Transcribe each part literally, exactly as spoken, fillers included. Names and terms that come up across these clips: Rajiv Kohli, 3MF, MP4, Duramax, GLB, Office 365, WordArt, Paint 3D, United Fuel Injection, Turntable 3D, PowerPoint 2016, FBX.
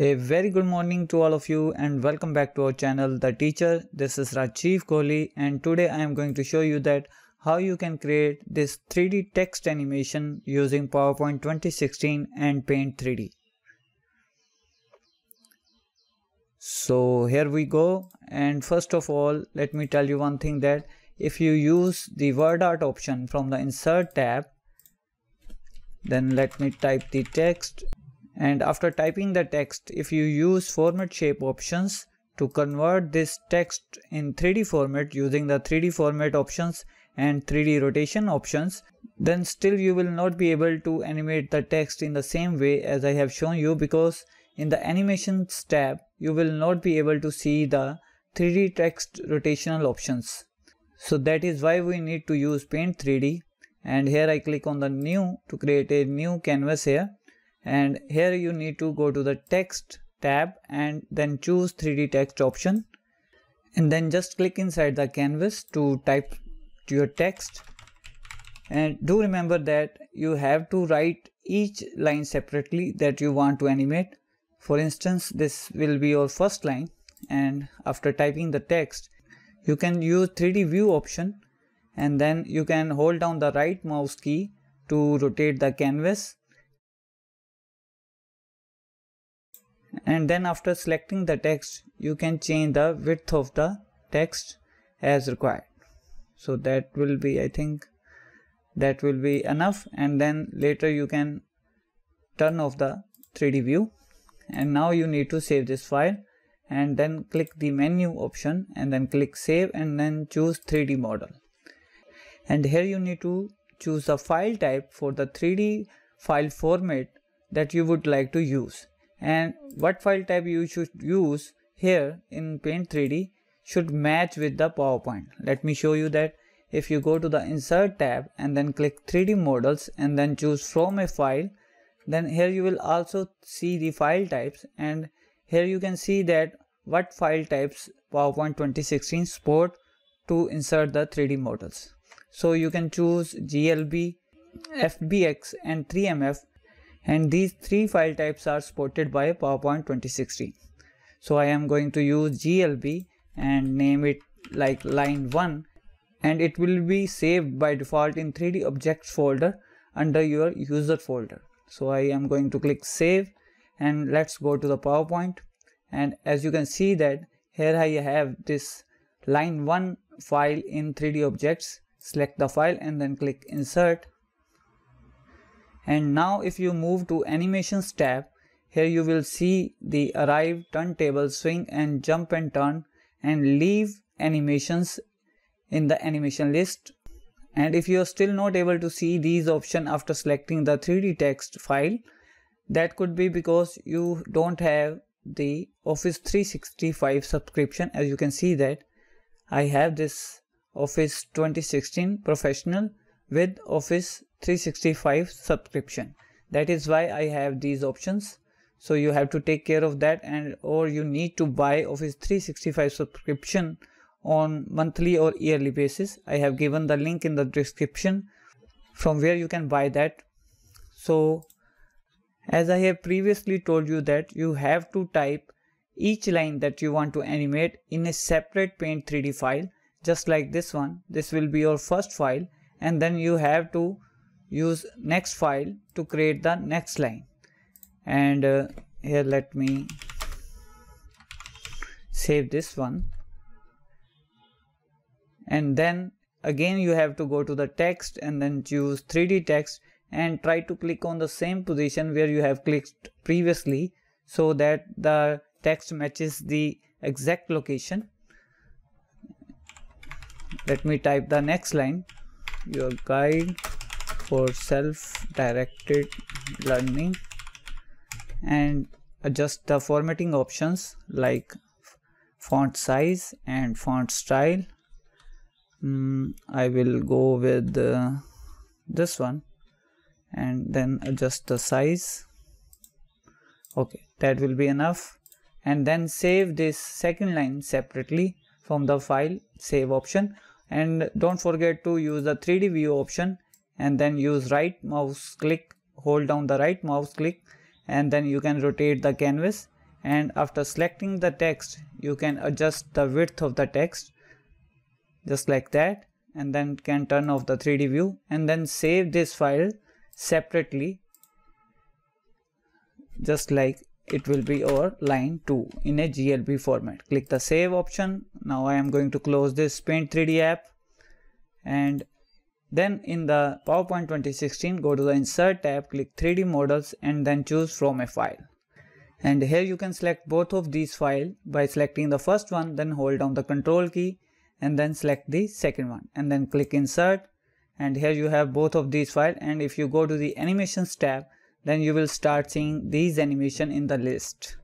A very good morning to all of you and welcome back to our channel The Teacher. This is Rajiv Kohli and today I am going to show you that how you can create this three D text animation using PowerPoint twenty sixteen and Paint three D. So here we go, and first of all let me tell you one thing, that if you use the WordArt option from the Insert tab, then let me type the text. And after typing the text, if you use format shape options to convert this text in three D format using the three D format options and three D rotation options, then still you will not be able to animate the text in the same way as I have shown you, because in the animations tab you will not be able to see the three D text rotational options. So that is why we need to use Paint three D, and here I click on the new to create a new canvas here. And here you need to go to the text tab and then choose three D text option, and then just click inside the canvas to type your text. And do remember that you have to write each line separately that you want to animate. For instance, this will be your first line, and after typing the text you can use three D view option, and then you can hold down the right mouse key to rotate the canvas. And then after selecting the text, you can change the width of the text as required. So that will be, I think, that will be enough. And then later you can turn off the three D view. And now you need to save this file. And then click the menu option and then click save and then choose three D model. And here you need to choose the file type for the three D file format that you would like to use. And what file type you should use here in Paint three D should match with the PowerPoint. Let me show you that. If you go to the Insert tab and then click three D models and then choose from a file, then here you will also see the file types, and here you can see that what file types PowerPoint twenty sixteen support to insert the three D models. So you can choose G L B, F B X and three M F. And these three file types are supported by PowerPoint twenty sixteen. So I am going to use G L B and name it like line one, and it will be saved by default in three D objects folder under your user folder. So I am going to click save and let's go to the PowerPoint. And as you can see that here I have this line one file in three D objects. Select the file and then click insert. And now if you move to animations tab, here you will see the arrive, turntable, swing and jump and turn and leave animations in the animation list. And if you are still not able to see these options after selecting the three D text file, that could be because you don't have the Office three sixty-five subscription. As you can see that I have this Office twenty sixteen Professional with Office three sixty-five subscription. That is why I have these options. So you have to take care of that, and or you need to buy Office three sixty-five subscription on monthly or yearly basis. I have given the link in the description from where you can buy that. So as I have previously told you that you have to type each line that you want to animate in a separate Paint three D file, just like this one. This will be your first file, and then you have to use next file to create the next line. And uh, here let me save this one, and then again you have to go to the text and then choose three D text and try to click on the same position where you have clicked previously, so that the text matches the exact location. Let me type the next line. Your guide for self-directed learning, and adjust the formatting options like font size and font style. Mm, I will go with uh, this one and then adjust the size. Okay, that will be enough. And then save this second line separately from the file save option. And don't forget to use the three D view option and then use right mouse click, hold down the right mouse click, and then you can rotate the canvas and after selecting the text you can adjust the width of the text just like that, and then can turn off the three D view and then save this file separately just like it will be our line two in a G L B format. Click the save option. Now I am going to close this Paint three D app, and then in the PowerPoint twenty sixteen go to the insert tab, click three D models and then choose from a file. And here you can select both of these files by selecting the first one, then hold down the control key and then select the second one and then click insert, and here you have both of these files. And if you go to the animations tab, then you will start seeing these animation in the list.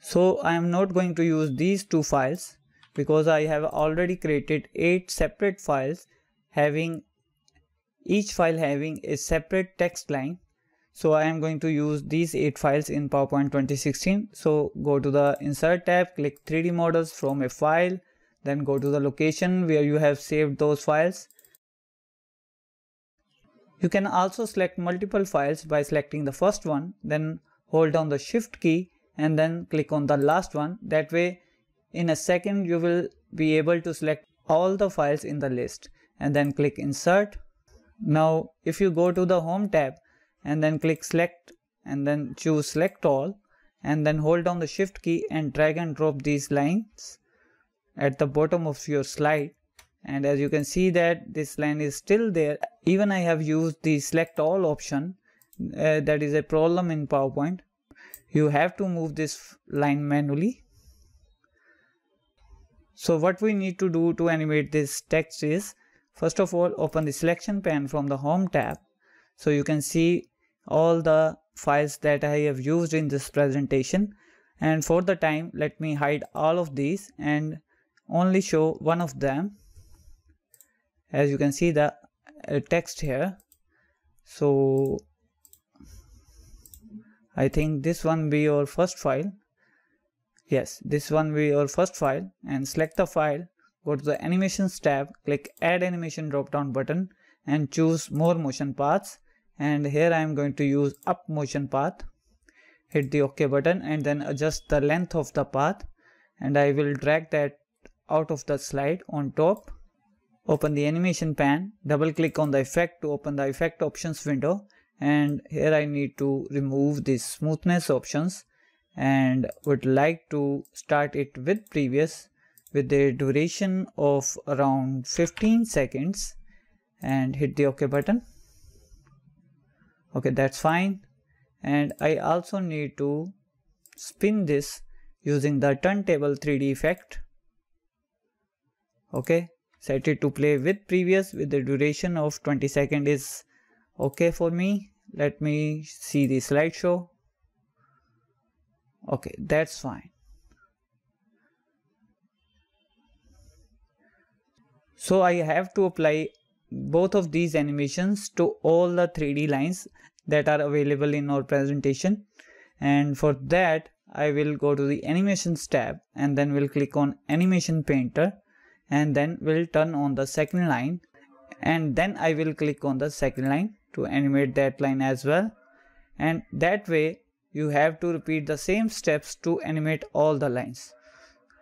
So I am not going to use these two files because I have already created eight separate files having each file having a separate text line. So I am going to use these eight files in PowerPoint twenty sixteen. So go to the insert tab, click three D models from a file, then go to the location where you have saved those files. You can also select multiple files by selecting the first one, then hold down the shift key and then click on the last one. That way in a second you will be able to select all the files in the list and then click insert. Now if you go to the home tab and then click select and then choose select all and then hold down the shift key and drag and drop these lines at the bottom of your slide, and as you can see that this line is still there even I have used the select all option. Uh, that is a problem in PowerPoint. You have to move this line manually. So what we need to do to animate this text is, first of all, open the selection pane from the home tab. So you can see all the files that I have used in this presentation, and for the time let me hide all of these and only show one of them. As you can see the uh, text here, so I think this one be your first file. Yes, this one be your first file, and select the file, go to the animations tab, click add animation drop down button and choose more motion paths, and here I am going to use up motion path. Hit the OK button and then adjust the length of the path, and I will drag that out of the slide on top. Open the animation pan, double click on the effect to open the effect options window, and here I need to remove the smoothness options and would like to start it with previous with a duration of around fifteen seconds and hit the OK button. Okay, that's fine. And I also need to spin this using the turntable three D effect. Okay, set it to play with previous with the duration of twenty seconds is okay for me. Let me see the slideshow. Okay, that's fine. So I have to apply both of these animations to all the three D lines that are available in our presentation, and for that I will go to the animations tab and then we'll click on animation painter and then we'll turn on the second line, and then I will click on the second line to animate that line as well. And that way you have to repeat the same steps to animate all the lines,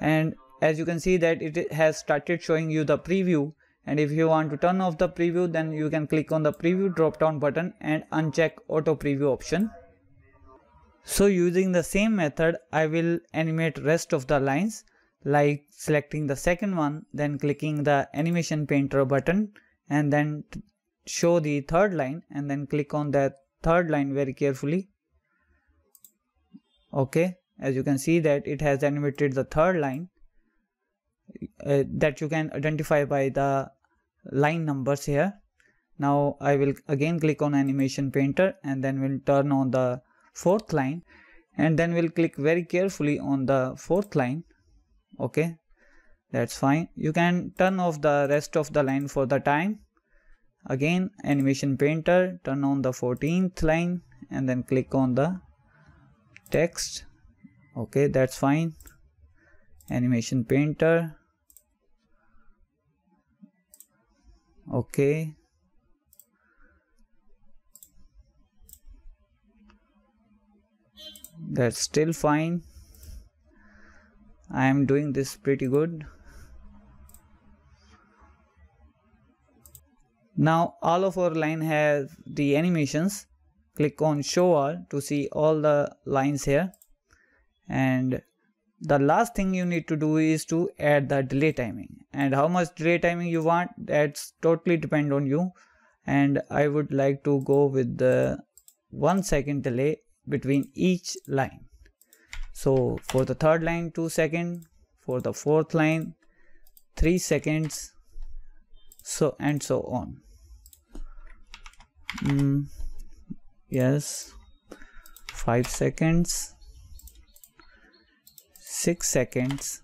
and as you can see that it has started showing you the preview. And if you want to turn off the preview, then you can click on the preview drop down button and uncheck auto preview option. So using the same method I will animate rest of the lines, like selecting the second one, then clicking the animation painter button and then show the third line and then click on that third line very carefully. Okay, as you can see that it has animated the third line uh, that you can identify by the line numbers here. Now I will again click on animation painter and then we'll turn on the fourth line and then we'll click very carefully on the fourth line. Okay, that's fine. You can turn off the rest of the line for the time. Again animation painter, turn on the fourteenth line and then click on the text. Okay, that's fine. Animation painter. Okay, that's still fine. I am doing this pretty good. Now all of our line has the animations. Click on show all to see all the lines here. And the last thing you need to do is to add the delay timing, and how much delay timing you want, that's totally depend on you. And I would like to go with the one second delay between each line. So for the third line, two seconds, for the fourth line, three seconds, so and so on. Mm, yes, five seconds, six seconds,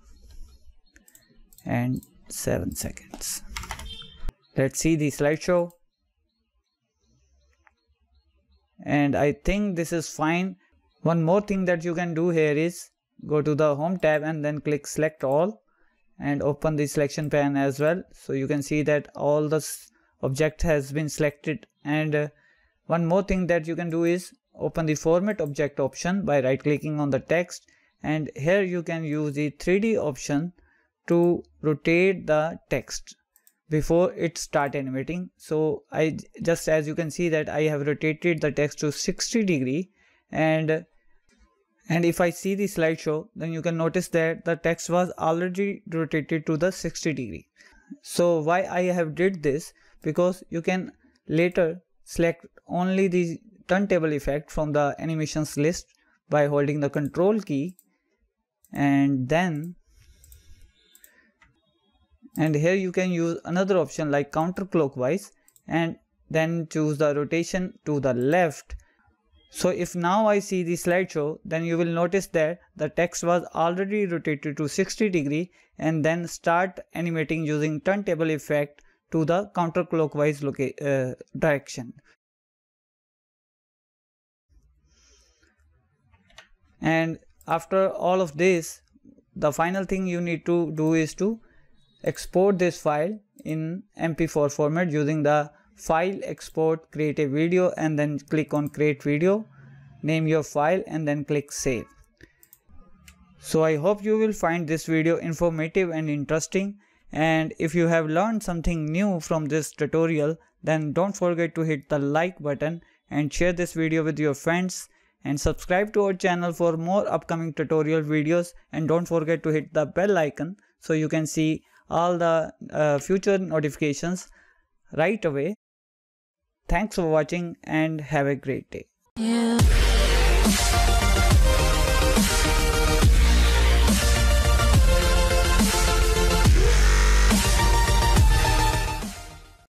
and seven seconds. Let's see the slideshow. And I think this is fine. One more thing that you can do here is go to the home tab and then click select all and open the selection pane as well. So you can see that all the object has been selected. And uh, one more thing that you can do is open the format object option by right clicking on the text, and here you can use the three D option to rotate the text before it start animating. So I just, as you can see that I have rotated the text to sixty degree, and and if I see the slideshow, then you can notice that the text was already rotated to the sixty degree. So why I have did this, because you can later select only the turntable effect from the animations list by holding the control key, and then and here you can use another option like counterclockwise and then choose the rotation to the left. So if now I see the slideshow, then you will notice that the text was already rotated to sixty degree and then start animating using turntable effect to the counterclockwise uh, direction. And after all of this, the final thing you need to do is to export this file in M P four format using the file export create a video, and then click on create video, name your file, and then click save. So I hope you will find this video informative and interesting, and if you have learned something new from this tutorial, then don't forget to hit the like button and share this video with your friends, and subscribe to our channel for more upcoming tutorial videos, and don't forget to hit the bell icon so you can see all the uh, future notifications right away. Thanks for watching and have a great day.